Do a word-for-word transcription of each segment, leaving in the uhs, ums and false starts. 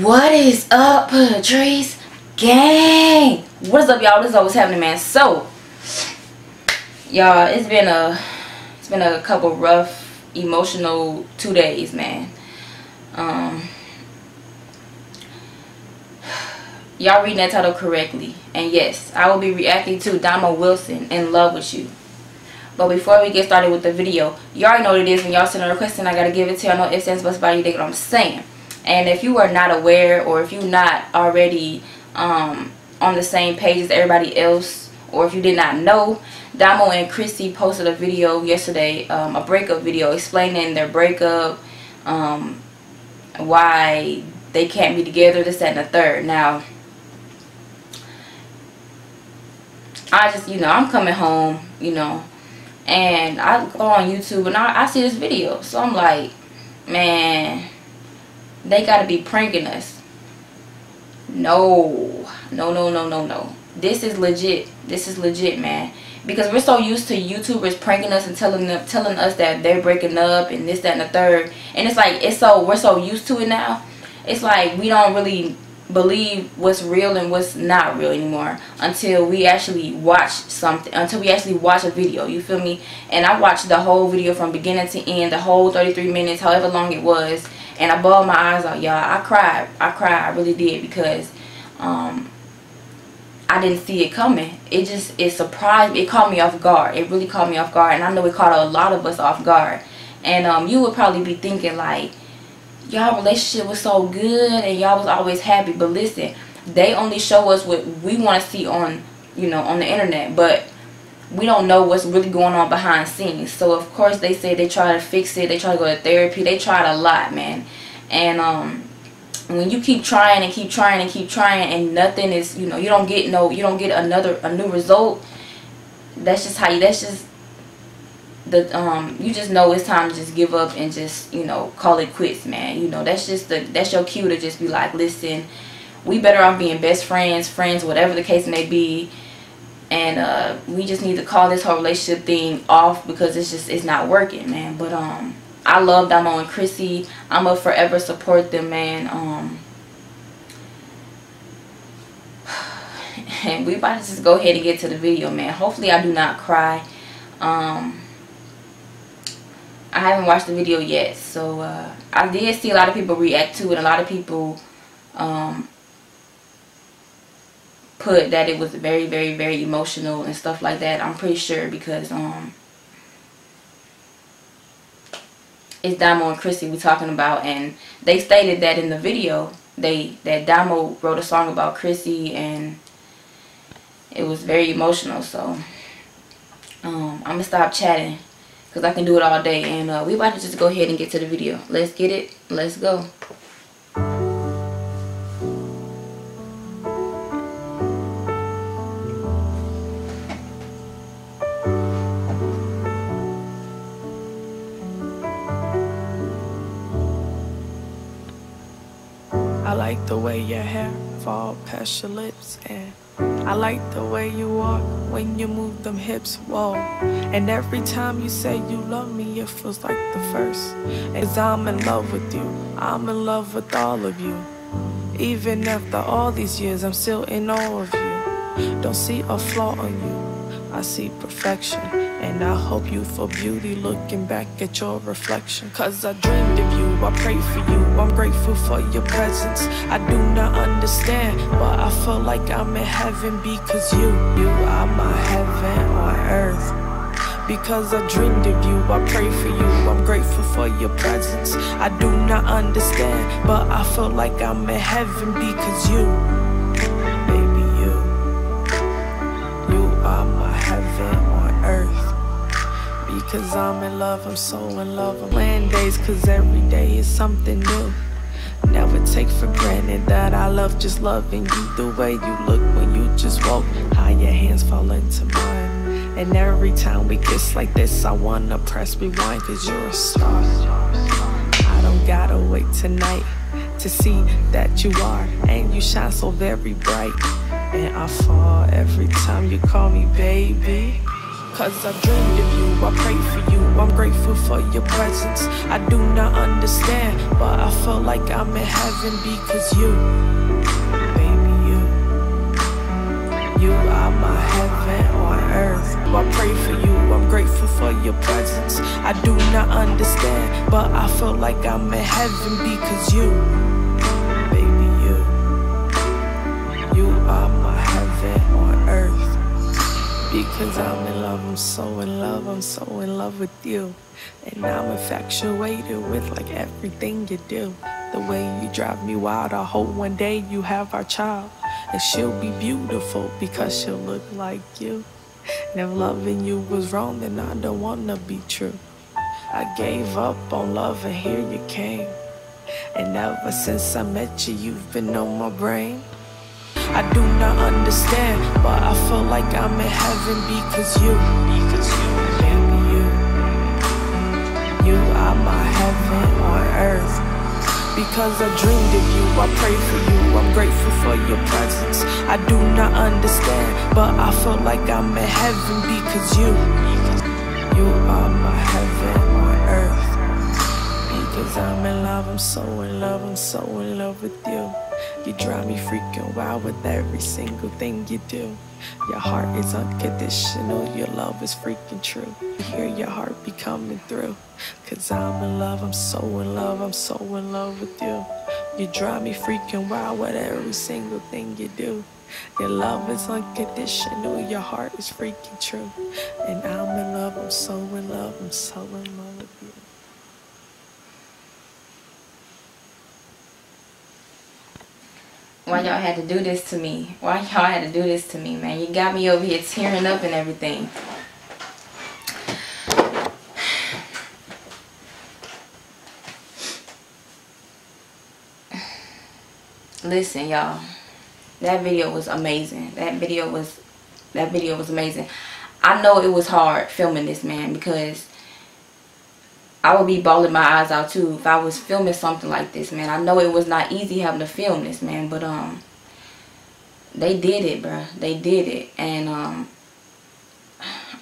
What is up, Patrice gang? What is up, y'all? This is always happening, man. So, y'all, it's been a, it's been a couple rough, emotional two days, man. Um, y'all reading that title correctly, and yes, I will be reacting to Domo Wilson, "In Love With You." But before we get started with the video, y'all already know what it is. When y'all send a request, and I gotta give it to y'all. No ifs, ands, buts about it. You dig what I'm saying? And if you are not aware, or if you're not already um, on the same page as everybody else, or if you did not know, Domo and Chrissy posted a video yesterday, um, a breakup video, explaining their breakup, um, why they can't be together, this, that, and the third. Now, I just, you know, I'm coming home, you know, and I go on YouTube and I, I see this video. So I'm like, man, they gotta be pranking us. No, no, no, no, no, no. This is legit. This is legit, man. Because we're so used to YouTubers pranking us and telling them, telling us that they're breaking up and this, that, and the third. And it's like it's so we're so used to it now. It's like we don't really believe what's real and what's not real anymore until we actually watch something. Until we actually watch a video. You feel me? And I watched the whole video from beginning to end, the whole thirty-three minutes, however long it was. And I bawled my eyes out, y'all. I cried. I cried. I really did, because um, I didn't see it coming. It just, it surprised me. It caught me off guard. It really caught me off guard. And I know it caught a lot of us off guard. And um, you would probably be thinking, like, y'all relationship was so good and y'all was always happy. But listen, they only show us what we want to see on, you know, on the internet. But we don't know what's really going on behind scenes. So of course they say they try to fix it, they try to go to therapy, they tried a lot, man. And um when you keep trying and keep trying and keep trying and nothing is, you know, you don't get no you don't get another a new result, that's just how you that's just the um you just know it's time to just give up and just, you know, call it quits, man. You know, that's just the that's your cue to just be like, listen, we better off being best friends, friends, whatever the case may be. And uh, we just need to call this whole relationship thing off because it's just, it's not working, man. But um, I love Domo and Chrissy. I'm going to forever support them, man. Um, and we about to just go ahead and get to the video, man. Hopefully I do not cry. Um, I haven't watched the video yet. So uh, I did see a lot of people react to it. A lot of people Um, put that it was very very very emotional and stuff like that. I'm pretty sure, because um it's Domo and Chrissy we're talking about, and they stated that in the video they that Domo wrote a song about Chrissy and it was very emotional. So um I'm gonna stop chatting because I can do it all day, and uh we about to just go ahead and get to the video. Let's get it, let's go. I like the way your hair fall past your lips, and I like the way you walk when you move them hips, whoa. And every time you say you love me, it feels like the first. 'Cause I'm in love with you, I'm in love with all of you. Even after all these years, I'm still in awe of you. Don't see a flaw in you, I see perfection. And I hope you feel beauty looking back at your reflection. 'Cause I dreamed of you, I pray for you, I'm grateful for your presence. I do not understand, but I feel like I'm in heaven. Because you, you are my heaven on earth. Because I dreamed of you, I pray for you, I'm grateful for your presence. I do not understand, but I feel like I'm in heaven. Because you, baby, you, you are my heaven on earth. Because I'm in love, I'm so in love. I'm laying days, 'cause every day is something new. Never take for granted that I love just loving you. The way you look when you just walk, how your hands fall into mine. And every time we kiss like this, I wanna press rewind. 'Cause you're a star. I don't gotta wait tonight to see that you are. And you shine so very bright. And I fall every time you call me baby. Cause I dreamed of you, I prayed for you, I'm grateful for your presence. I do not understand, but I feel like I'm in heaven because you, baby, you, you are my heaven on earth. I pray for you, I'm grateful for your presence. I do not understand, but I feel like I'm in heaven because you, baby, you, you are my heaven on earth. Because I'm in love, I'm so in love, I'm so in love with you. And I'm infatuated with like everything you do. The way you drive me wild, I hope one day you have our child. And she'll be beautiful because she'll look like you. And if loving you was wrong, then I don't wanna be true. I gave up on love and here you came. And ever since I met you, you've been on my brain. I do not understand, but I feel like I'm in heaven because you, because you, baby, you, you are my heaven on earth. Because I dreamed of you, I pray for you, I'm grateful for your presence. I do not understand, but I feel like I'm in heaven because you, you are my heaven on earth. Because I'm in love, I'm so in love, I'm so in love with you. You drive me freaking wild with every single thing you do. Your heart is unconditional, your love is freaking true. You hear your heart be coming through. Cause I'm in love, I'm so in love, I'm so in love with you. You drive me freaking wild with every single thing you do. Your love is unconditional, your heart is freaking true. And I'm in love, I'm so in love, I'm so in love with you. Why y'all had to do this to me? Why y'all had to do this to me, man? You got me over here tearing up and everything. Listen, y'all. That video was amazing. That video was, that video was amazing. I know it was hard filming this, man, because I would be bawling my eyes out too if I was filming something like this, man. I know it was not easy having to film this, man, but um, they did it, bruh. They did it, and um,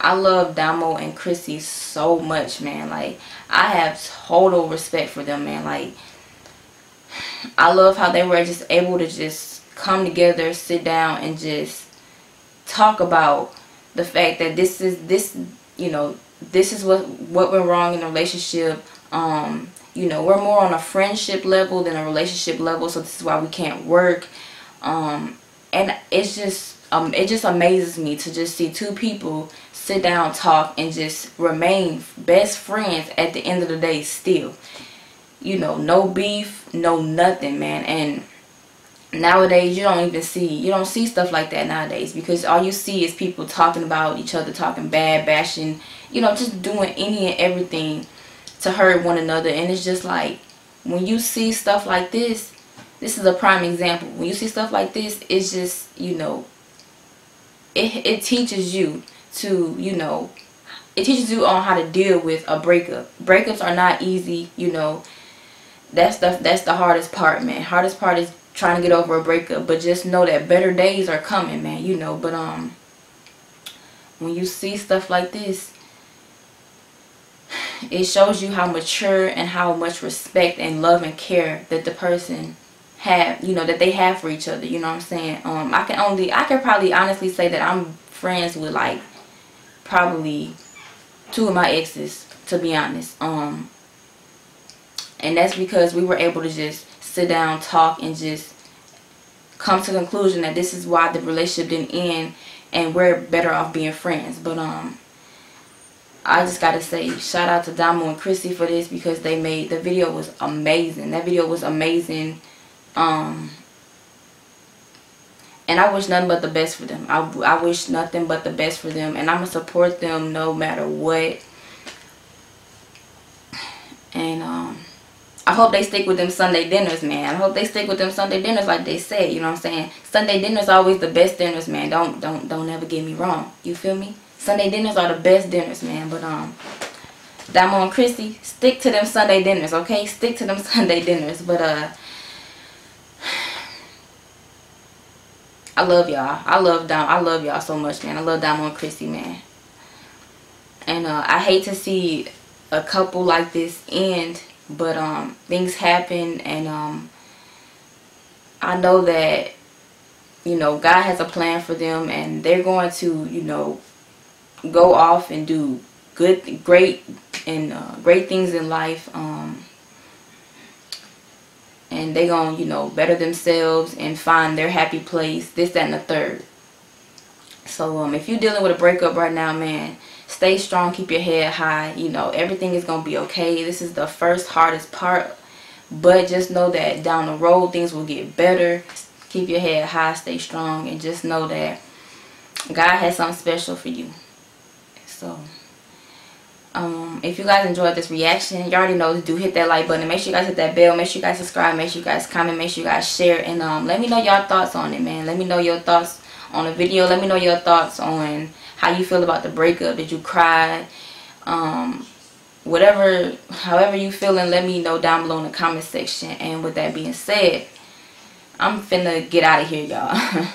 I love Domo and Chrissy so much, man. Like, I have total respect for them, man. Like, I love how they were just able to just come together, sit down, and just talk about the fact that this is this, you know. This is what what went wrong in the relationship. Um, you know, we're more on a friendship level than a relationship level, so this is why we can't work. Um, and it's just um, it just amazes me to just see two people sit down, talk, and just remain best friends at the end of the day. Still, you know, no beef, no nothing, man. And nowadays, you don't even see, you don't see stuff like that nowadays, because all you see is people talking about each other, talking bad, bashing, you know, just doing any and everything to hurt one another. And it's just like, when you see stuff like this, this is a prime example. When you see stuff like this, it's just, you know, it, it teaches you to, you know, it teaches you on how to deal with a breakup. Breakups are not easy, you know. That's the, that's the hardest part, man. Hardest part is trying to get over a breakup, but just know that better days are coming, man, you know. But um when you see stuff like this, it shows you how mature and how much respect and love and care that the person have, you know, that they have for each other, you know what I'm saying. um I can only I can probably honestly say that I'm friends with like probably two of my exes, to be honest. Um and that's because we were able to just sit down, talk, and just come to the conclusion that this is why the relationship didn't end, and we're better off being friends. But um I just gotta say, shout out to Domo and Chrissy for this, because they made the video was amazing. That video was amazing. Um and I wish nothing but the best for them. I, I wish nothing but the best for them, and I'm gonna support them no matter what. And um I hope they stick with them Sunday dinners, man. I hope they stick with them Sunday dinners like they said, you know what I'm saying? Sunday dinners are always the best dinners, man. Don't, don't, don't ever get me wrong. You feel me? Sunday dinners are the best dinners, man. But, um, Domo and Chrissy, stick to them Sunday dinners, okay? Stick to them Sunday dinners. But, uh, I love y'all. I love Dom. I love y'all so much, man. I love Domo and Chrissy, man. And uh, I hate to see a couple like this end, but um, things happen, and um, I know that, you know, God has a plan for them, and they're going to, you know, go off and do good, great, and uh, great things in life. Um, and they're going to, you know, better themselves and find their happy place, this, that, and the third. So um, if you're dealing with a breakup right now, man, stay strong, keep your head high. You know, everything is going to be okay. This is the first hardest part, but just know that down the road, things will get better. Keep your head high, stay strong, and just know that God has something special for you. So, um, if you guys enjoyed this reaction, you already know, do hit that like button. Make sure you guys hit that bell. Make sure you guys subscribe. Make sure you guys comment. Make sure you guys share. And um, let me know your thoughts on it, man. Let me know your thoughts on the video. Let me know your thoughts on how you feel about the breakup. Did you cry? Um, whatever, however you feeling, let me know down below in the comment section. And with that being said, I'm finna get out of here, y'all.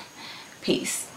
Peace.